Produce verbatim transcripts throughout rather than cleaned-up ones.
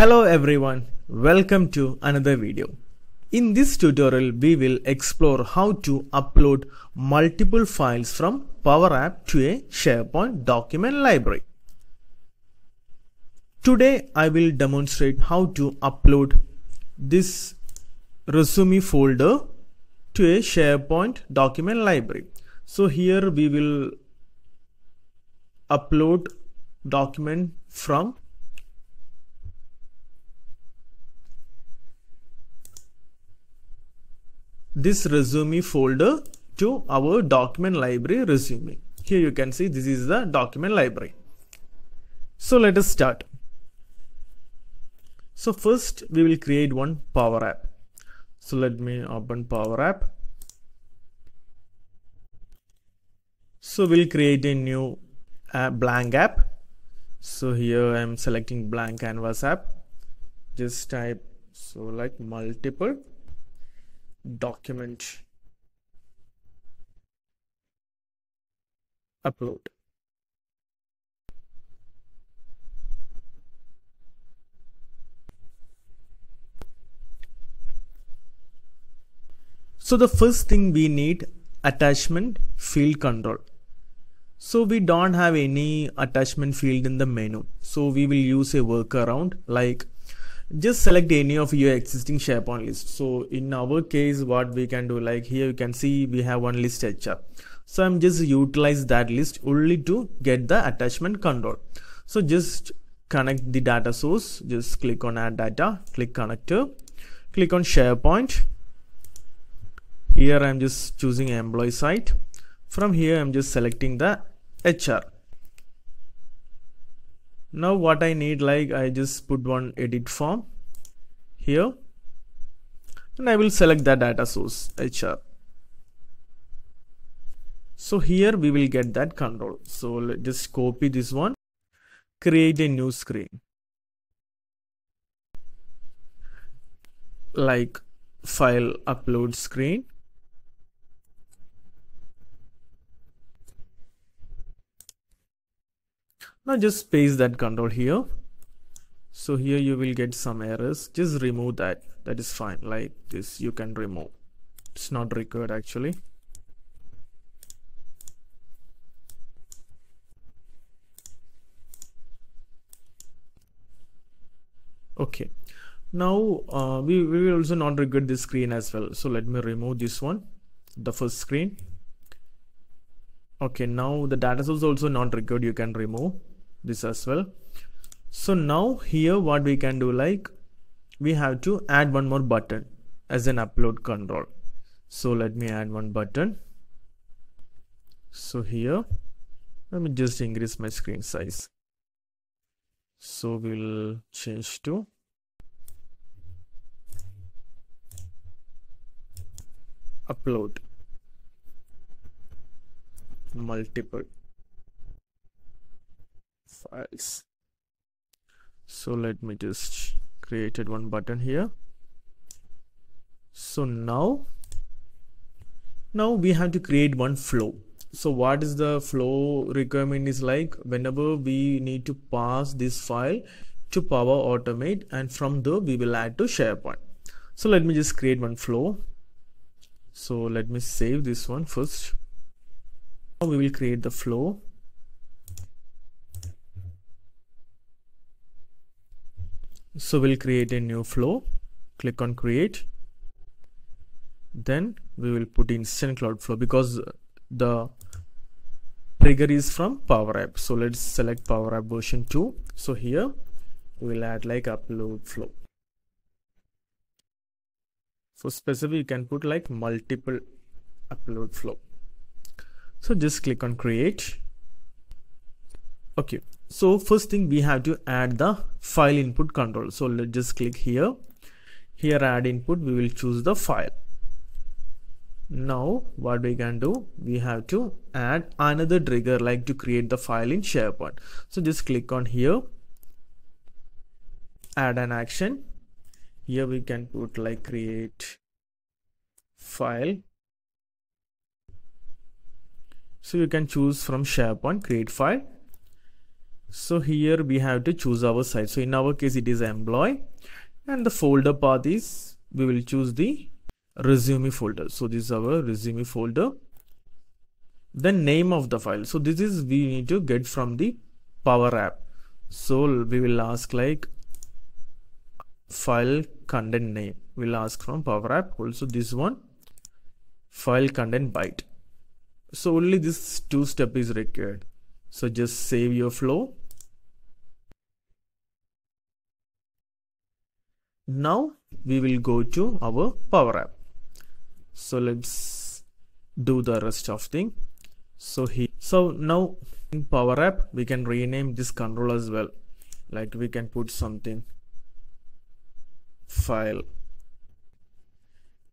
Hello everyone, welcome to another video. In this tutorial we will explore how to upload multiple files from Power App to a SharePoint document library. Today I will demonstrate how to upload this resume folder to a SharePoint document library. So here we will upload document from this resume folder to our document library resume. Here you can see this is the document library. So let us start. So first we will create one Power App. So let me open Power App. So we'll create a new uh, blank app. So here I am selecting blank canvas app. Just type so like multiple document upload. So the first thing we need attachment field control. So we don't have any attachment field in the menu. So we will use a workaround like just select any of your existing SharePoint lists. So in our case what we can do, like here you can see we have one list H R. So I'm just utilize that list only to get the attachment control. So just connect the data source, just click on add data, click connector, click on SharePoint. Here I'm just choosing employee site. From here I'm just selecting the H R. Now what I need, like I just put one edit form here and I will select the data source H R. So here we will get that control. So let's just copy this one, create a new screen like file upload screen. Now just paste that control here. So here you will get some errors. Just remove that. That is fine. Like this you can remove. It's not required actually. Okay. Now uh, we, we will also not require this screen as well. So let me remove this one. The first screen. Okay. Now the data source also not required. You can remove this as well. So now here what we can do, like we have to add one more button as an upload control. So let me add one button. So here let me just increase my screen size. So we'll change to upload multiple files. So let me just created one button here. So now now we have to create one flow. So what is the flow requirement is, like whenever we need to pass this file to Power Automate and from there we will add to SharePoint. So let me just create one flow. So let me save this one first. Now we will create the flow. So we'll create a new flow, click on create. Then we will put instant cloud flow because the trigger is from Power App. So let's select Power App version two. So here we'll add like upload flow. So specifically you can put like multiple upload flow. So just click on create. Okay. So first thing we have to add the file input control. So let's just click here. Here add input, we will choose the file. Now what we can do, we have to add another trigger like to create the file in SharePoint. So just click on here. Add an action. Here we can put like create file. So you can choose from SharePoint create file. So here we have to choose our site. So in our case it is employee, and the folder path is, we will choose the resume folder. So this is our resume folder. The name of the file, so this is we need to get from the Power App. So we will ask like file content name, we'll ask from Power App. Also this one, file content byte. So only this two step is required. So just save your flow. Now we will go to our Power App. So let's do the rest of thing. So here, so now in Power App we can rename this control as well. Like we can put something file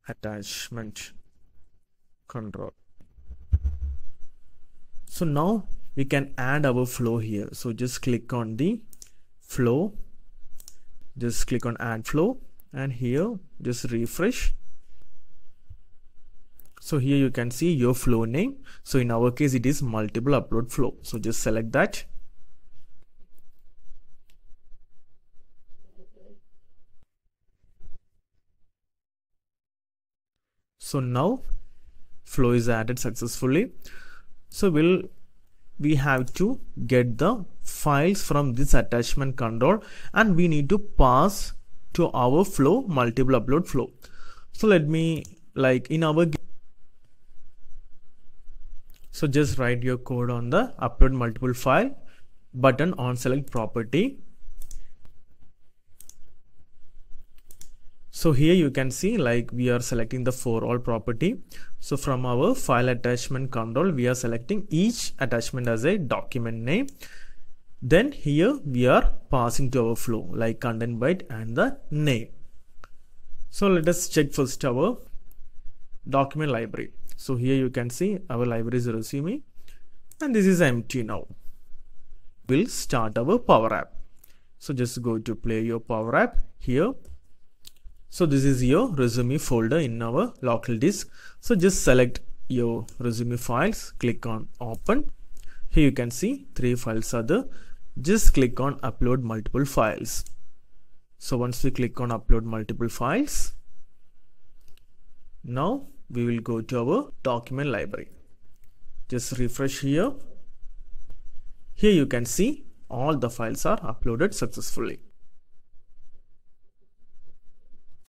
attachment control. So now we can add our flow here. So just click on the flow, just click on add flow, and here just refresh. So here you can see your flow name. So in our case it is multiple upload flow. So just select that. So now flow is added successfully. So we'll we have to get the files from this attachment control, and we need to pass to our flow multiple upload flow. So let me like in our So just write your code on the upload multiple file button on select property. So here you can see like we are selecting the ForAll property. So from our file attachment control, we are selecting each attachment as a document name. Then here we are passing to our flow like content byte and the name. So let us check first our document library. So here you can see our library is resume, and this is empty now. We'll start our Power App. So just go to play your Power App here. So this is your resume folder in our local disk. So just select your resume files, click on open. Here you can see three files are there. Just click on upload multiple files. So once we click on upload multiple files, now we will go to our document library. Just refresh here. Here you can see all the files are uploaded successfully.